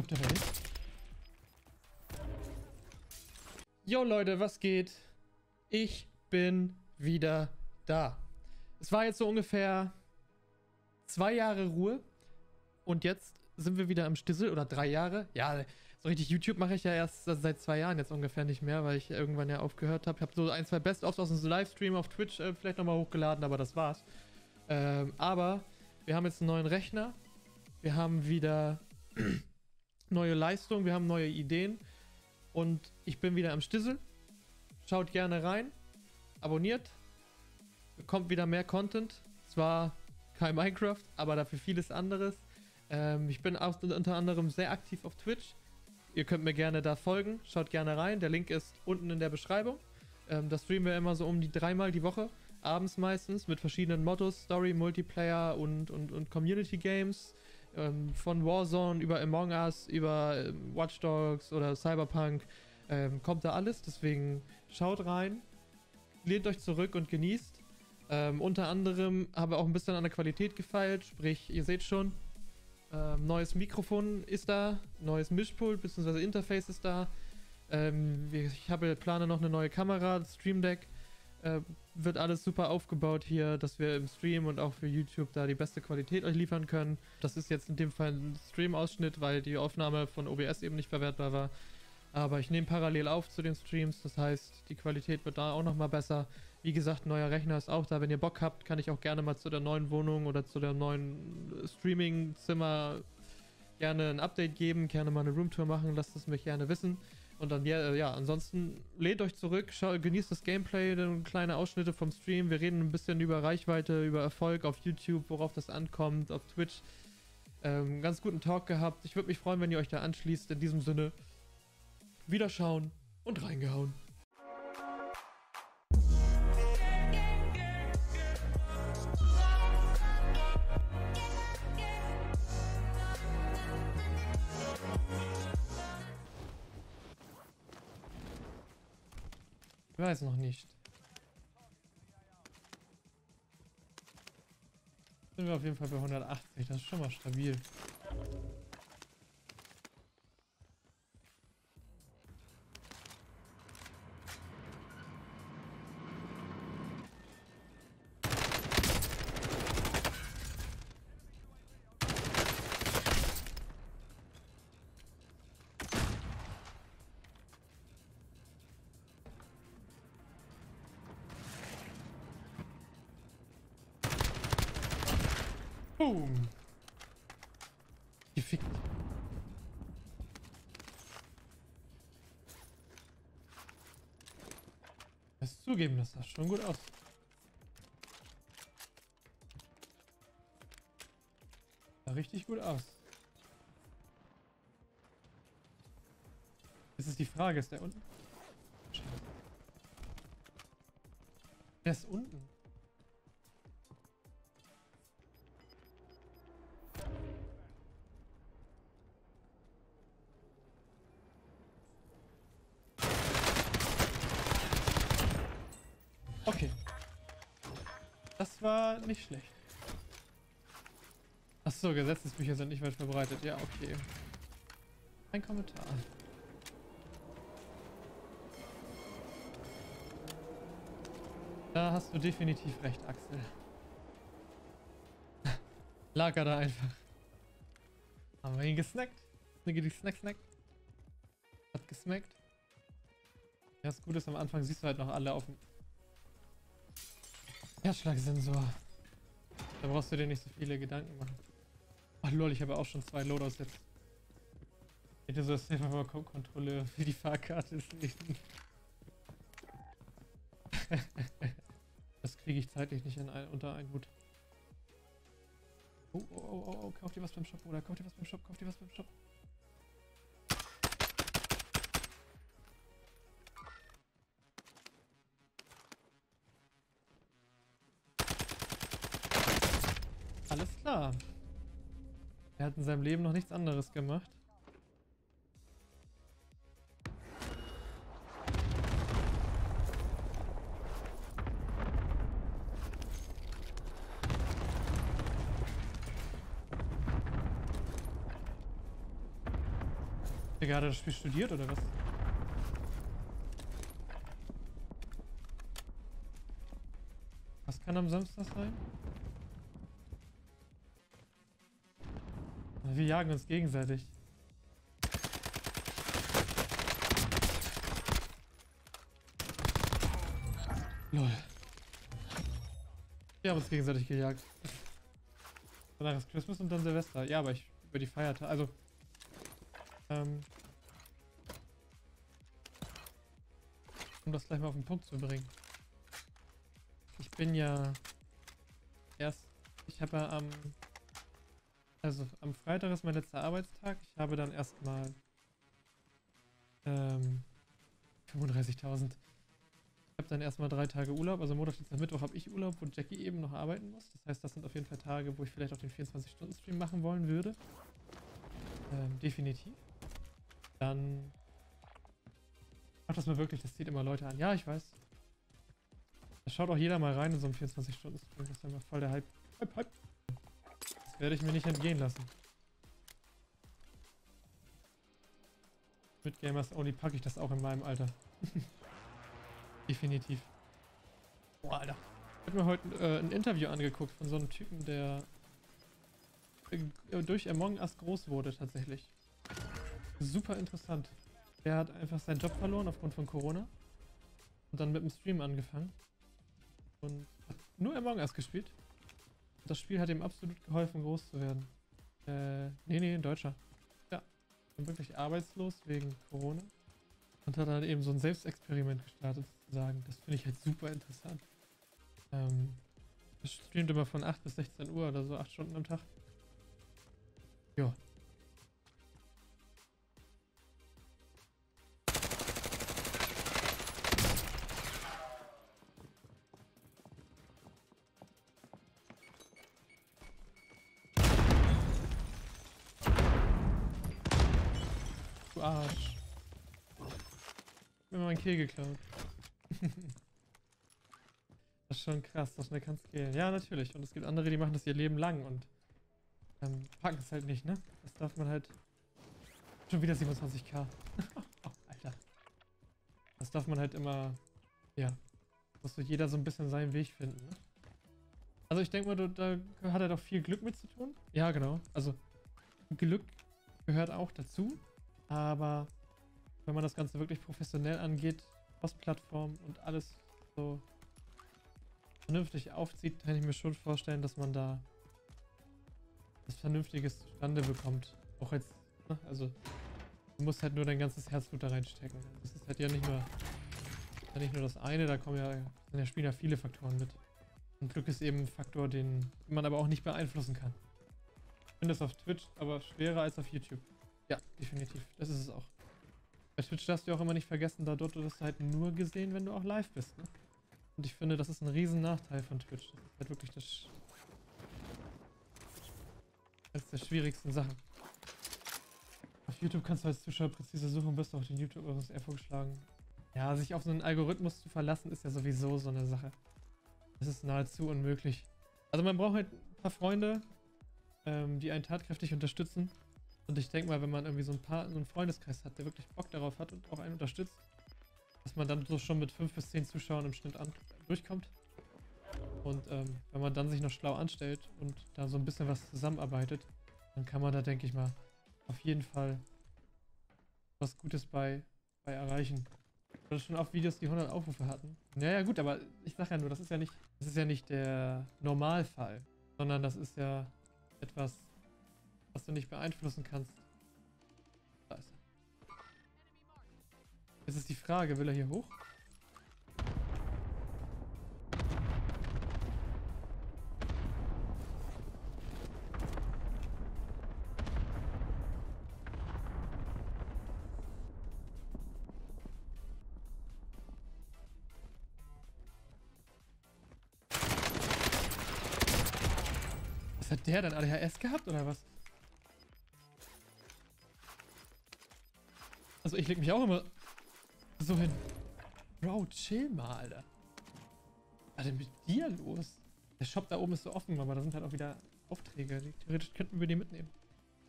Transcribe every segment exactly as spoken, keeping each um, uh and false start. glaube, der war ich. Yo Leute, was geht? Ich bin wieder da. Es war jetzt so ungefähr zwei Jahre Ruhe. Und jetzt sind wir wieder am Stissel. Oder drei Jahre. Ja, so richtig YouTube mache ich ja erst also seit zwei Jahren jetzt ungefähr nicht mehr, weil ich irgendwann ja aufgehört habe. Ich habe so ein, zwei Best-ofs aus dem Livestream auf Twitch äh, vielleicht nochmal hochgeladen, aber das war's. Ähm, aber wir haben jetzt einen neuen Rechner. Wir haben wieder neue Leistung. Wir haben neue Ideen. Und ich bin wieder am Stissel. Schaut gerne rein. Abonniert. Bekommt wieder mehr Content. Zwar kein Minecraft, aber dafür vieles anderes. Ähm, ich bin auch unter anderem sehr aktiv auf Twitch. Ihr könnt mir gerne da folgen. Schaut gerne rein. Der Link ist unten in der Beschreibung. Ähm, das streamen wir immer so um die dreimal die Woche. Abends meistens mit verschiedenen Mottos. Story, Multiplayer und, und, und Community Games. Ähm, von Warzone über Among Us, über Watchdogs oder Cyberpunk. Ähm, kommt da alles. Deswegen schaut rein. Lehnt euch zurück und genießt. Ähm, unter anderem haben wir auch ein bisschen an der Qualität gefeilt. Sprich, ihr seht schon. Ähm, neues Mikrofon ist da, neues Mischpult bzw. Interface ist da. Ähm, ich habe plane noch eine neue Kamera, das Stream Deck. Äh, wird alles super aufgebaut hier, dass wir im Stream und auch für YouTube da die beste Qualität euch liefern können. Das ist jetzt in dem Fall ein Stream-Ausschnitt, weil die Aufnahme von O B S eben nicht verwertbar war. Aber ich nehme parallel auf zu den Streams, das heißt, die Qualität wird da auch nochmal besser. Wie gesagt, neuer Rechner ist auch da. Wenn ihr Bock habt, kann ich auch gerne mal zu der neuen Wohnung oder zu der neuen Streaming-Zimmer gerne ein Update geben, gerne mal eine Roomtour machen, lasst es mich gerne wissen. Und dann, ja, ja ansonsten lehnt euch zurück, schaut, genießt das Gameplay, kleine Ausschnitte vom Stream. Wir reden ein bisschen über Reichweite, über Erfolg auf YouTube, worauf das ankommt, auf Twitch. Ähm, ganz guten Talk gehabt. Ich würde mich freuen, wenn ihr euch da anschließt. In diesem Sinne, wiederschauen und reingehauen. Ich weiß noch nicht. Sind wir auf jeden Fall bei hundertachtzig, das ist schon mal stabil. Boom! Gefickt. Ich muss zugeben, das sah schon gut aus. Sah richtig gut aus. Das ist die Frage, ist der unten? Der ist unten. Okay. Das war nicht schlecht. Achso, Gesetzesbücher sind nicht weit verbreitet. Ja, okay. Ein Kommentar. Da hast du definitiv recht, Axel. Lag er da einfach. Haben wir ihn gesnackt? Snickety snack snack. Hat gesnackt. Ja, das Gute ist, am Anfang siehst du halt noch alle auf dem Herzschlagsensor. Da brauchst du dir nicht so viele Gedanken machen. Ach lol, ich habe auch schon zwei Loadouts jetzt. Ich hätte so das Safe-Kontrolle für die Fahrkarte ist nicht. Das kriege ich zeitlich nicht in ein, unter einen Hut. Oh, oh, oh, oh, kauft ihr was beim Shop, oder? Kauft ihr was beim Shop, kauft ihr was beim Shop. Alles klar. Er hat in seinem Leben noch nichts anderes gemacht. Digga, hat er das Spiel studiert oder was? Was kann am Samstag sein? Wir jagen uns gegenseitig. Lol. Wir haben uns gegenseitig gejagt. Danach ist Christmas und dann Silvester. Ja, aber ich über die Feiertage. Also. Ähm. Um das gleich mal auf den Punkt zu bringen. Ich bin ja. Erst. Ich habe ja am. Also am Freitag ist mein letzter Arbeitstag. Ich habe dann erstmal. Ähm. fünfunddreißigtausend. Ich habe dann erstmal drei Tage Urlaub, also Montag, Dienstag, Mittwoch habe ich Urlaub, wo Jackie eben noch arbeiten muss. Das heißt, das sind auf jeden Fall Tage, wo ich vielleicht auch den vierundzwanzig-Stunden-Stream machen wollen würde. Ähm, definitiv. Dann macht das mal wirklich, das zieht immer Leute an. Ja, ich weiß. Da schaut auch jeder mal rein in so einen vierundzwanzig-Stunden-Stream. Das ist immer voll der Hype. Hype, Hype. Das werde ich mir nicht entgehen lassen. Mit Gamers Only packe ich das auch in meinem Alter. Definitiv. Boah, Alter. Ich habe mir heute äh, ein Interview angeguckt von so einem Typen, der äh, durch Among Us groß wurde tatsächlich. Super interessant. Der hat einfach seinen Job verloren aufgrund von Corona. Und dann mit dem Stream angefangen. Und hat nur Among Us gespielt. Und das Spiel hat ihm absolut geholfen, groß zu werden. Äh, nee, nee, ein Deutscher. Ja. War wirklich arbeitslos wegen Corona. Und hat dann eben so ein Selbstexperiment gestartet, sozusagen. Das finde ich halt super interessant. Ähm, das streamt immer von acht bis sechzehn Uhr oder so, acht Stunden am Tag. Ja. Du Arsch. Mir mein Kill geklaut. Das ist schon krass, so schnell kann es gehen. Ja, natürlich. Und es gibt andere, die machen das ihr Leben lang und ähm, packen es halt nicht, ne? Das darf man halt. Schon wieder siebenundzwanzigtausend. Oh, Alter. Das darf man halt immer. Ja. Muss so jeder so ein bisschen seinen Weg finden, ne? Also, ich denke mal, du, da hat er doch viel Glück mit zu tun. Ja, genau. Also, Glück gehört auch dazu. Aber. Wenn man das Ganze wirklich professionell angeht, Cross-Plattform und alles so vernünftig aufzieht, kann ich mir schon vorstellen, dass man da was Vernünftiges zustande bekommt. Auch als, ne? Also du musst halt nur dein ganzes Herzblut da reinstecken. Das ist halt ja nicht nur, ja nicht nur das eine, da kommen ja, da spielen ja viele Faktoren mit. Und Glück ist eben ein Faktor, den man aber auch nicht beeinflussen kann. Ich finde das auf Twitch aber schwerer als auf YouTube. Ja, definitiv. Das ist es auch. Bei Twitch darfst du auch immer nicht vergessen, da dort wirst du halt nur gesehen, wenn du auch live bist, ne? Und ich finde, das ist ein riesen Nachteil von Twitch. Das ist halt wirklich das Sch eines der schwierigsten Sachen. Auf YouTube kannst du als Zuschauer präzise suchen und wirst auch den YouTube-Algorithmus eher vorgeschlagen. Ja, sich auf so einen Algorithmus zu verlassen, ist ja sowieso so eine Sache. Das ist nahezu unmöglich. Also man braucht halt ein paar Freunde, ähm, die einen tatkräftig unterstützen. Und ich denke mal, wenn man irgendwie so ein paar, so einen Freundeskreis hat, der wirklich Bock darauf hat und auch einen unterstützt, dass man dann so schon mit fünf bis zehn Zuschauern im Schnitt an, durchkommt. Und ähm, wenn man dann sich noch schlau anstellt und da so ein bisschen was zusammenarbeitet, dann kann man da, denke ich mal, auf jeden Fall was Gutes bei, bei erreichen. Ich hatte schon oft Videos, die hundert Aufrufe hatten. Naja, gut, aber ich sag ja nur, das ist ja nicht, das ist ja nicht der Normalfall, sondern das ist ja etwas, was du nicht beeinflussen kannst. Scheiße. Jetzt ist die Frage, will er hier hoch? Was hat der denn? A D H S gehabt oder was? Also ich leg mich auch immer so hin. Bro, chill mal, Alter. Was ist denn mit dir los? Der Shop da oben ist so offen, aber da sind halt auch wieder Aufträge. Die theoretisch könnten wir die mitnehmen.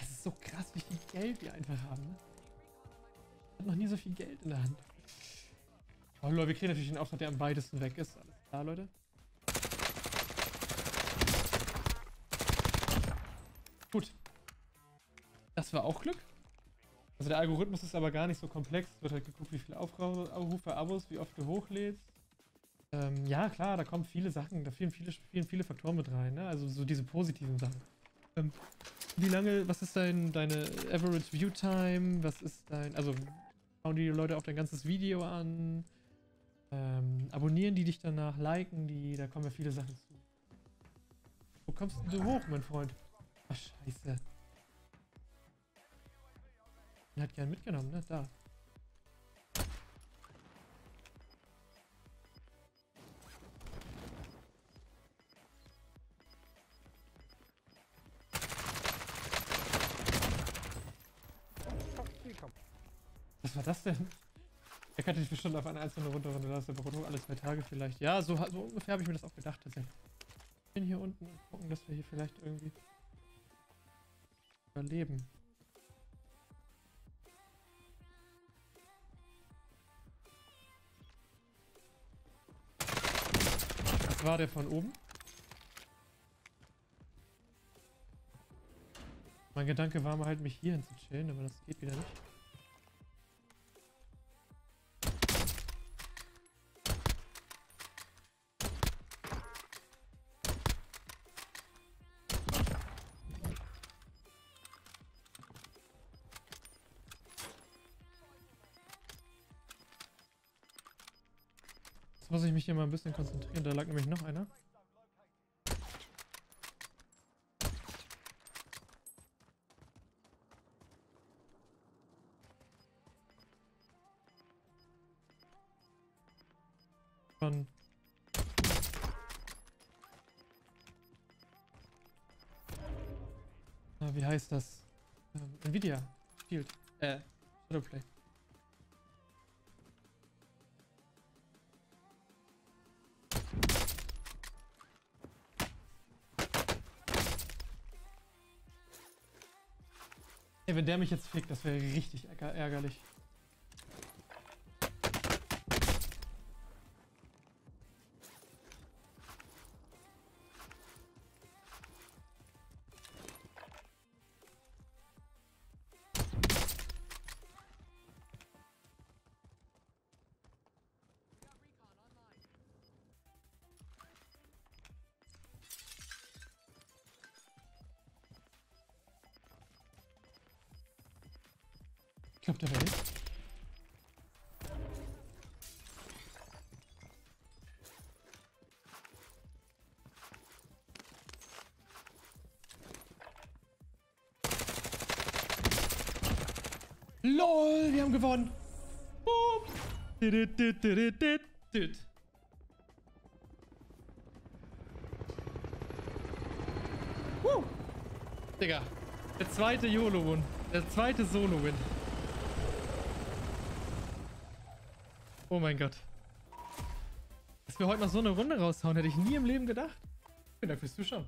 Es ist so krass, wie viel Geld wir einfach haben, ne? hat noch nie so viel Geld in der Hand. Oh Leute, wir kriegen natürlich den Auftrag, der am weitesten weg ist. Alles klar, Leute. Gut. Das war auch Glück. Also der Algorithmus ist aber gar nicht so komplex. Es wird halt geguckt, wie viele Aufrufe, Abos, wie oft du hochlädst. Ähm, ja, klar, da kommen viele Sachen, da spielen viele, spielen viele Faktoren mit rein, ne? Also so diese positiven Sachen. Ähm, wie lange, was ist dein, deine Average View Time? Was ist dein, also schauen die Leute auf dein ganzes Video an? Ähm, abonnieren die dich danach, liken die, da kommen ja viele Sachen zu. Wo kommst denn du hoch, mein Freund? Ach, scheiße. Den hat gern mitgenommen, ne? Da. Was war das denn? Er kannte dich bestimmt auf eine einzelne Runde runter, da ist der Brot alle zwei Tage vielleicht. Ja, so, so ungefähr habe ich mir das auch gedacht tatsächlich. Ich bin hier unten und gucken, dass wir hier vielleicht irgendwie überleben. Das war der von oben. Mein Gedanke war mal halt, mich hier hin zu chillen, aber das geht wieder nicht. Muss ich mich hier mal ein bisschen konzentrieren, da lag nämlich noch einer. Von ah, wie heißt das? Ähm, Nvidia Shield. Äh, Shadowplay. Ey, wenn der mich jetzt fickt, das wäre richtig ärgerlich. Ich glaube, der war nicht. LOL, wir haben gewonnen. Boom. Did, did, did, did, did. Woo. Digga, der zweite YOLO-Win. Der zweite Solo-Win. Oh mein Gott. Dass wir heute noch so eine Runde raushauen, hätte ich nie im Leben gedacht. Vielen Dank fürs Zuschauen.